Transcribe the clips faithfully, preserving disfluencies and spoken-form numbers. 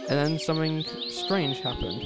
and then something strange happened.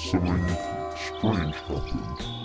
Something strange happened.